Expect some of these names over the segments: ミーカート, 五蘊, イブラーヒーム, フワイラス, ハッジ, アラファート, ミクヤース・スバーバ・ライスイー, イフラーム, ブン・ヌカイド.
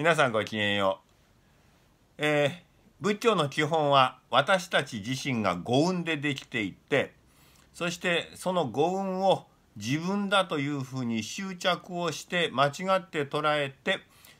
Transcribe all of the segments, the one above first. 皆さんごきげんよう。仏教の基本は私たち自身が五運でできていって、そしてその五運を自分だというふうに執着をして間違って捉えて、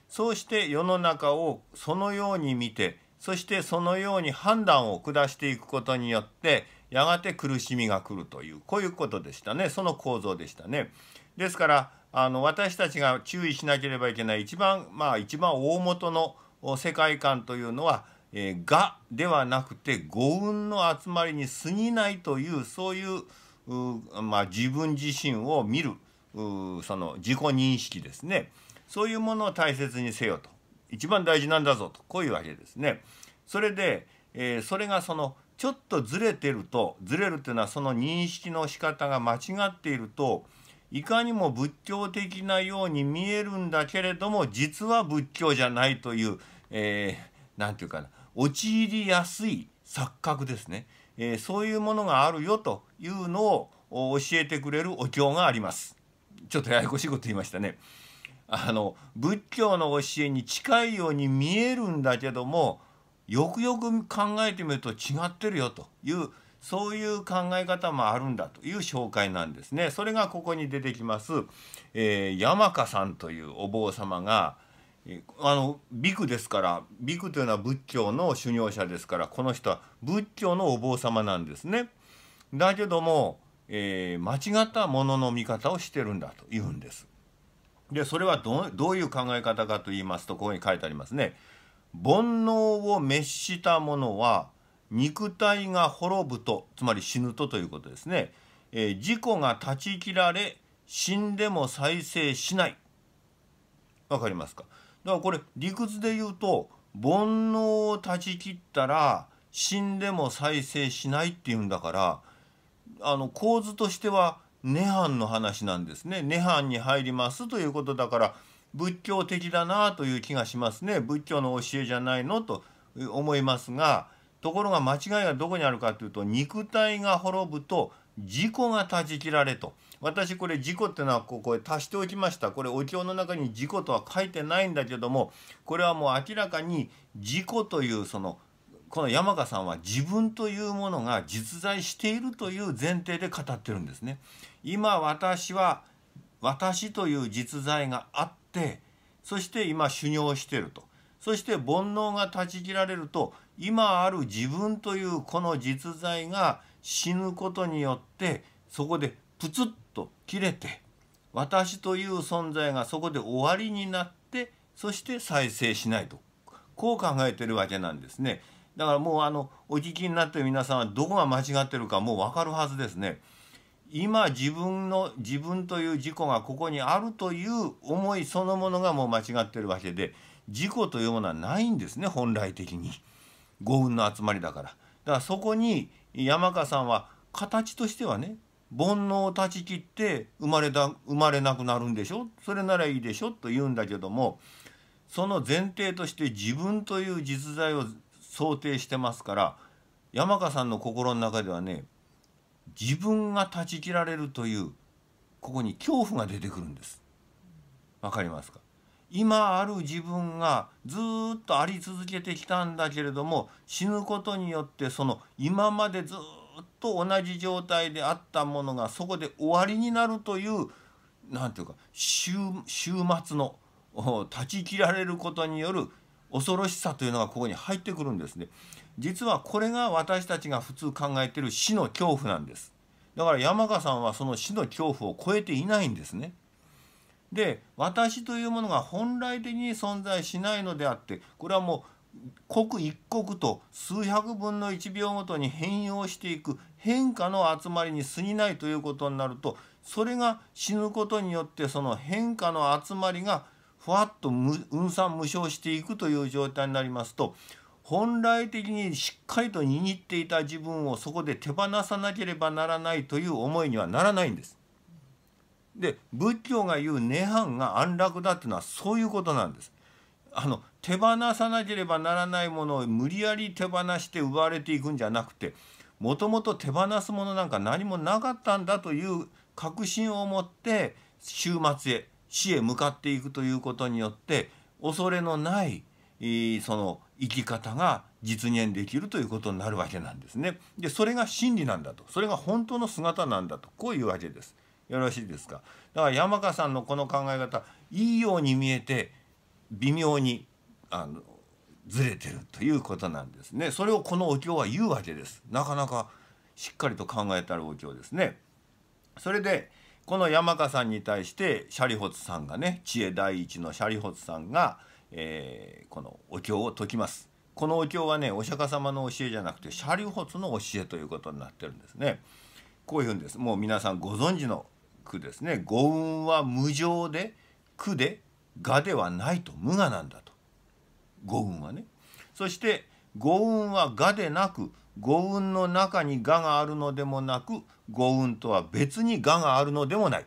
そうして世の中をそのように見て、そしてそのように判断を下していくことによって、やがて苦しみが来るという、こういうことでしたね。その構造でしたね。ですから、私たちが注意しなければいけない一番大元の世界観というのは「我」ではなくて五運の集まりに過ぎないという、そういう自分自身を見るその自己認識ですね。そういうものを大切にせよと、一番大事なんだぞと、こういうわけですね。それで、それがそのちょっとずれてると、ずれるというのはその認識の仕方が間違っていると、いかにも仏教的なように見えるんだけれども、実は仏教じゃないという、なんていうかな、陥りやすい錯覚ですね、そういうものがあるよというのを教えてくれるお経があります。ちょっとややこしいこと言いましたね。仏教の教えに近いように見えるんだけども、よくよく考えてみると違ってるよという。そういう考え方もあるんだという紹介なんですね。それがここに出てきます、山鹿さんというお坊様が、ビクですから、ビクというのは仏教の修行者ですから、この人は仏教のお坊様なんですね。だけども、間違ったものの見方をしてるんだと言うんです。でそれは どういう考え方かと言いますと、ここに書いてありますね。煩悩を滅したものは肉体が滅ぶと、つまり死ぬとということですね。自己が断ち切られ、死んでも再生しない。わかりますか？だからこれ理屈で言うと、煩悩を断ち切ったら死んでも再生しないっていうんだから、構図としては涅槃の話なんですね。涅槃に入りますということだから、仏教的だなという気がしますね。仏教の教えじゃないのと思いますが、ところが間違いがどこにあるかというと、肉体が滅ぶと自己が断ち切られと。私これ自己っていうのはここへ足しておきました。これお経の中に自己とは書いてないんだけども、これはもう明らかに自己という、そのこの山鹿さんは自分というものが実在しているという前提で語ってるんですね。今私は私という実在があって、そして今修行してると。そして煩悩が断ち切られると、今ある自分というこの実在が死ぬことによって、そこでプツッと切れて、私という存在がそこで終わりになって、そして再生しないと、こう考えてるわけなんですね。だからもうお聞きになってる皆さんはどこが間違ってるかもう分かるはずですね。今自分という自己がここにあるという思いそのものがもう間違ってるわけで、自己というものはないんですね、本来的に。五運の集まりだから。だからそこに山鹿さんは形としてはね、煩悩を断ち切って生まれなくなるんでしょ、それならいいでしょと言うんだけども、その前提として自分という実在を想定してますから、山鹿さんの心の中ではね、自分が断ち切られるという、ここに恐怖が出てくるんです。わかりますか？今ある自分がずっとあり続けてきたんだけれども、死ぬことによってその今までずっと同じ状態であったものがそこで終わりになるという、なんていうか、終末の断ち切られることによる恐ろしさというのがここに入ってくるんですね。実はこれが私たちが普通考えている死の恐怖なんです。だから山鹿さんはその死の恐怖を超えていないんですね。で私というものが本来的に存在しないのであって、これはもう刻一刻と数百分の1秒ごとに変容していく変化の集まりに過ぎないということになると、それが死ぬことによって、その変化の集まりがふわっとうんさん無償していくという状態になりますと、本来的にしっかりと握っていた自分をそこで手放さなければならないという思いにはならないんです。で仏教が言う涅槃が安楽だっていうのはそういうことなんです。手放さなければならないものを無理やり手放して奪われていくんじゃなくて、もともと手放すものなんか何もなかったんだという確信を持って終末へ、死へ向かっていくということによって、恐れのないその生き方が実現できるということになるわけなんですね。でそれが真理なんだと、それが本当の姿なんだと、こういうわけです。よろしいですか。だから山川さんのこの考え方、いいように見えて微妙にずれてるということなんですね。それをこのお経は言うわけです。なかなかしっかりと考えたるお経ですね。それでこの山川さんに対して舎利発さんがね、知恵第一の舎利発さんが、このお経を説きます。このお経はね、お釈迦様の教えじゃなくて舎利発の教えということになってるんですね。こういうんです。もう皆さんご存知の句ですね。五運は無常で苦で我ではないと、無我なんだと、五運はね。そして五運は我でなく、五運の中に我があるのでもなく、五運とは別に我があるのでもない。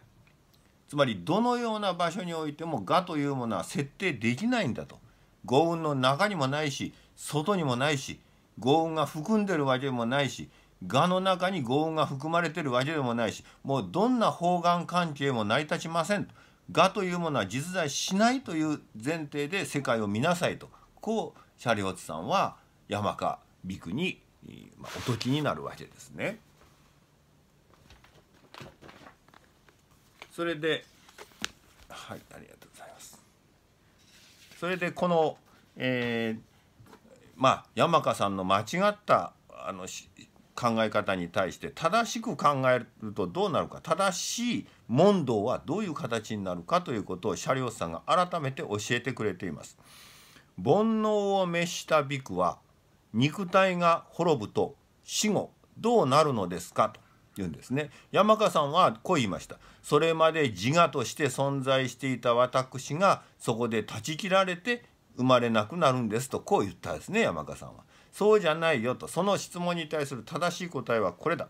つまりどのような場所においても我というものは設定できないんだと。五運の中にもないし外にもないし、五運が含んでるわけでもないし、我の中に五運が含まれてるわけでもないし、もうどんな法眼関係も成り立ちませんと。我というものは実在しないという前提で世界を見なさいと、こう舎利発さんは山川比丘にお説きになるわけですね。それで、はい、ありがとうございます。それでこの、山川さんの間違った考え方に対して正しく考えるとどうなるか、正しい問答はどういう形になるかということを舎利発さんが改めて教えてくれています。煩悩を滅した比丘は肉体が滅ぶと死後どうなるのですかと言うんですね。山川さんはこう言いました。それまで自我として存在していた私がそこで断ち切られて生まれなくなるんですと、こう言ったんですね、山川さんは。そうじゃないよと、その質問に対する正しい答えはこれだ。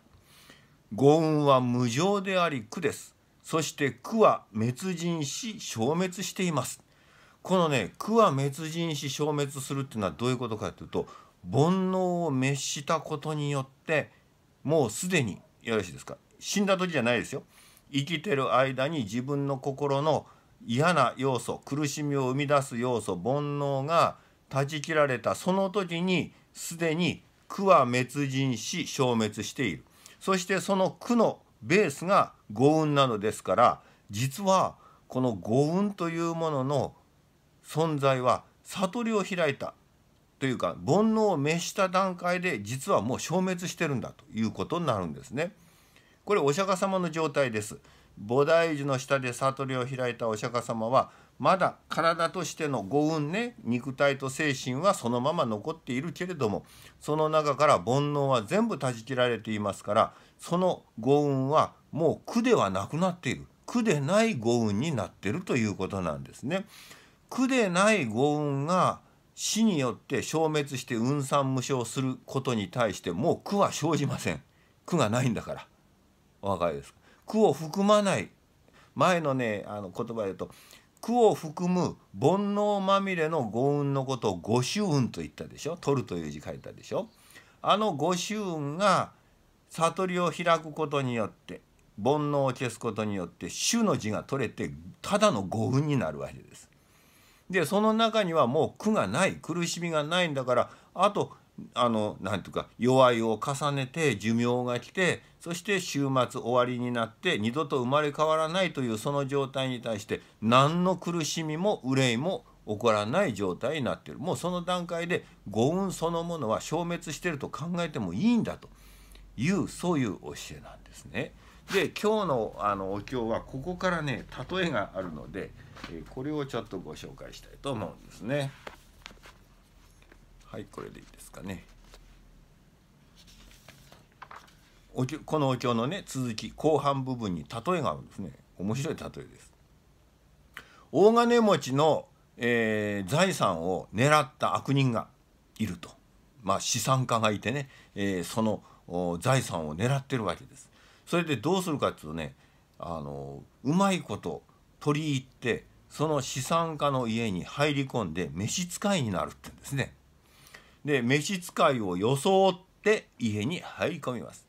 五運は無常であり苦です。そして苦は滅尽し消滅しています。このね、苦は滅尽し消滅するっていうのはどういうことかというと、煩悩を滅したことによってもうすでに、よろしいですか、死んだ時じゃないですよ。生きてる間に自分の心の嫌な要素、苦しみを生み出す要素、煩悩が断ち切られたその時にすでに苦は滅尽し消滅している。そしてその苦のベースが五運なのですから、実はこの五運というものの存在は悟りを開いたというか、煩悩を滅した段階で実はもう消滅してるんだということになるんですね。これお釈迦様の状態です。菩提樹の下で悟りを開いたお釈迦様はまだ体としての五運ね、肉体と精神はそのまま残っているけれども、その中から煩悩は全部断ち切られていますから、その五運はもう苦ではなくなっている、苦でない五運になっているということなんですね。苦でない五運が死によって消滅して運散無償することに対して、もう苦は生じません。苦がないんだから。お分かりですか。苦を含まない、前のね言葉で言うと、苦を含む煩悩まみれの五運のことを五種運と言ったでしょ。取るという字書いたでしょ。あの五種運が悟りを開くことによって、煩悩を消すことによって種の字が取れて、ただの五運になるわけです。でその中にはもう苦がない、苦しみがないんだから、あと何ていうか、齢を重ねて寿命が来て、そして終末終わりになって二度と生まれ変わらないというその状態に対して、何の苦しみも憂いも起こらない状態になっている。もうその段階で五運そのものは消滅してると考えてもいいんだという、そういう教えなんですね。で今日のお経はここからね、例えがあるので、これをちょっとご紹介したいと思うんですね。はい、これでいいですかね。このお経のね続き、後半部分に例えがあるんですね。面白い例えです。大金持ちの、財産を狙った悪人がいると、資産家がいてね、その財産を狙ってるわけです。それでどうするかっていうとね、うまいこと取り入って、その資産家の家に入り込んで召使いになるって言うんですね。で召使いを装って家に入り込みます。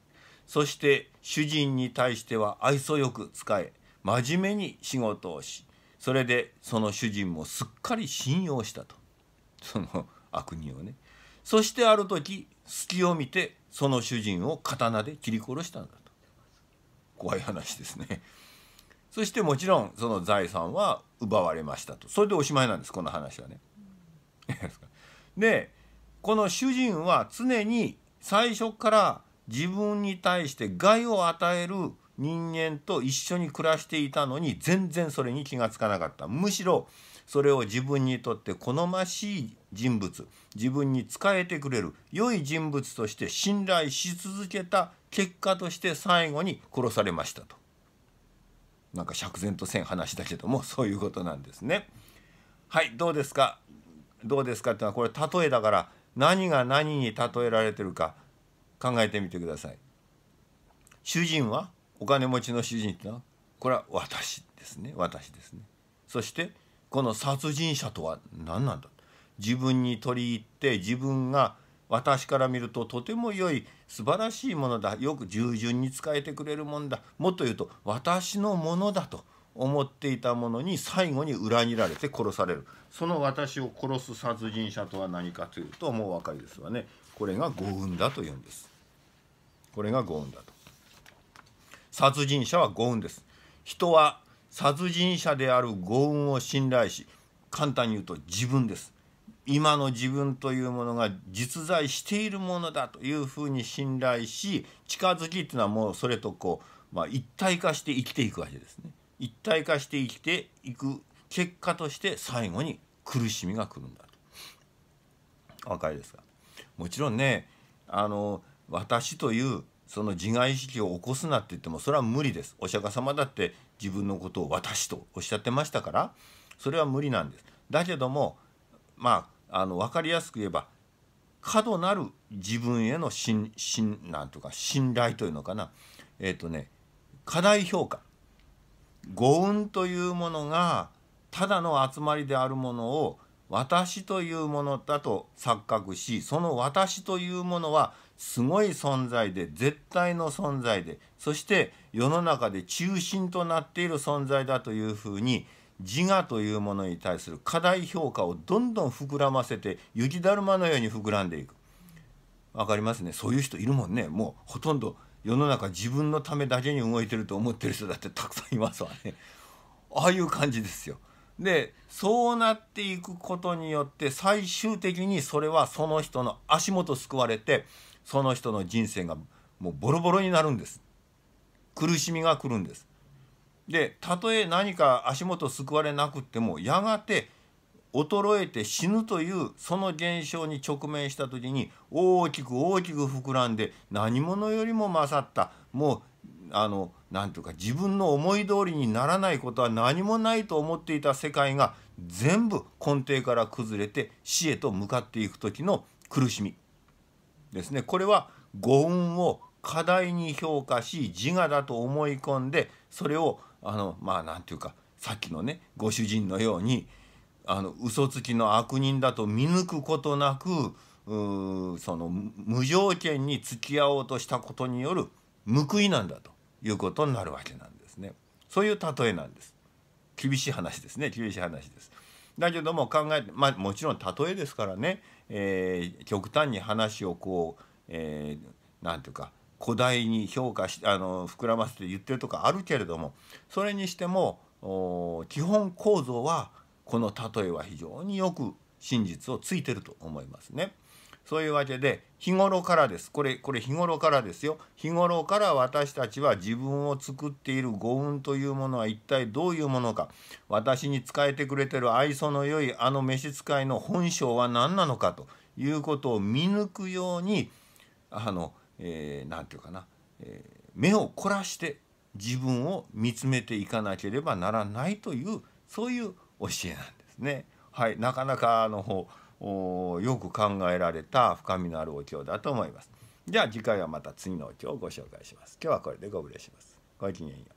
そして主人に対しては愛想よく仕え、真面目に仕事をし、それでその主人もすっかり信用したと、その悪人をね。そしてある時隙を見てその主人を刀で切り殺したんだと。怖い話ですね。そしてもちろんその財産は奪われましたと。それでおしまいなんです、この話はね。でこの主人は常に最初から自分に対して害を与える人間と一緒に暮らしていたのに、全然それに気がつかなかった。むしろそれを自分にとって好ましい人物、自分に仕えてくれる良い人物として信頼し続けた結果として最後に殺されましたと。なんか釈然とせん話だけども、そういうことなんですね。はい、どうですかどうですかってのは、これ例えだから何が何に例えられてるか考えてみてください。主人は、お金持ちの主人ってのは、これは私ですね、私ですね。そしてこの殺人者とは何なんだ、自分に取り入って自分が私から見るととても良い素晴らしいものだ、よく従順に仕えてくれるもんだ、もっと言うと私のものだと思っていたものに最後に裏切られて殺される。その私を殺す殺人者とは何かというと、もうお分かりですわね。これが誤運だと言うんです。これが誤運だと。殺人者は誤運です。人は殺人者である誤運を信頼し、簡単に言うと自分です。今の自分というものが実在しているものだというふうに信頼し、近づきっていうのはもうそれとこう、一体化して生きていくわけですね。一体化して生きていく結果として最後に苦しみが来るんだと。お分かりですか。もちろんね、私というその自我意識を起こすなって言ってもそれは無理です。お釈迦様だって自分のことを私とおっしゃってましたから、それは無理なんです。だけども分かりやすく言えば、過度なる自分へのなんとか信頼というのかな、過大評価、誤運というものがただの集まりであるものを私というものだと錯覚し、その私というものはすごい存在で、絶対の存在で、そして世の中で中心となっている存在だというふうに、自我というものに対する過大評価をどんどん膨らませて、雪だるまのように膨らんでいく。わかりますね。そういう人いるもんね。もうほとんど世の中自分のためだけに動いてると思ってる人だってたくさんいますわね。ああいう感じですよ。でそうなっていくことによって最終的にそれはその人の足元すくわれて、その人の人生がもうボロボロになるんです。苦しみが来るんです。でたとえ何か足元すくわれなくっても、やがて衰えて死ぬというその現象に直面した時に、大きく大きく膨らんで、何者よりも勝った、もうなんとか自分の思い通りにならないことは何もないと思っていた世界が全部根底から崩れて死へと向かっていく時の苦しみですね。これは誤運を過大に評価し、自我だと思い込んで、それをなんていうか、さっきのねご主人のように嘘つきの悪人だと見抜くことなく、その無条件に付き合おうとしたことによる報いなんだということになるわけなんですね。そういう例えなんです。厳しい話ですね。厳しい話です。だけども考えて、もちろん例えですからね、極端に話をこう、なんていうか誇大に評価し膨らませて言ってるとかあるけれども、それにしても基本構造はこの例えは非常によく真実をついてると思いますね。そういうわけで日頃からです。これ日頃からですよ。日頃から私たちは自分を作っている誤運というものは一体どういうものか、私に仕えてくれてる愛想の良いあの召使いの本性は何なのかということを見抜くように、なんていうかな、目を凝らして自分を見つめていかなければならないという、そういう教えなんですね。はい、なかなかよく考えられた深みのあるお経だと思います。じゃあ次回はまた次のお経をご紹介します。今日はこれでご無礼します。ごきげんよう。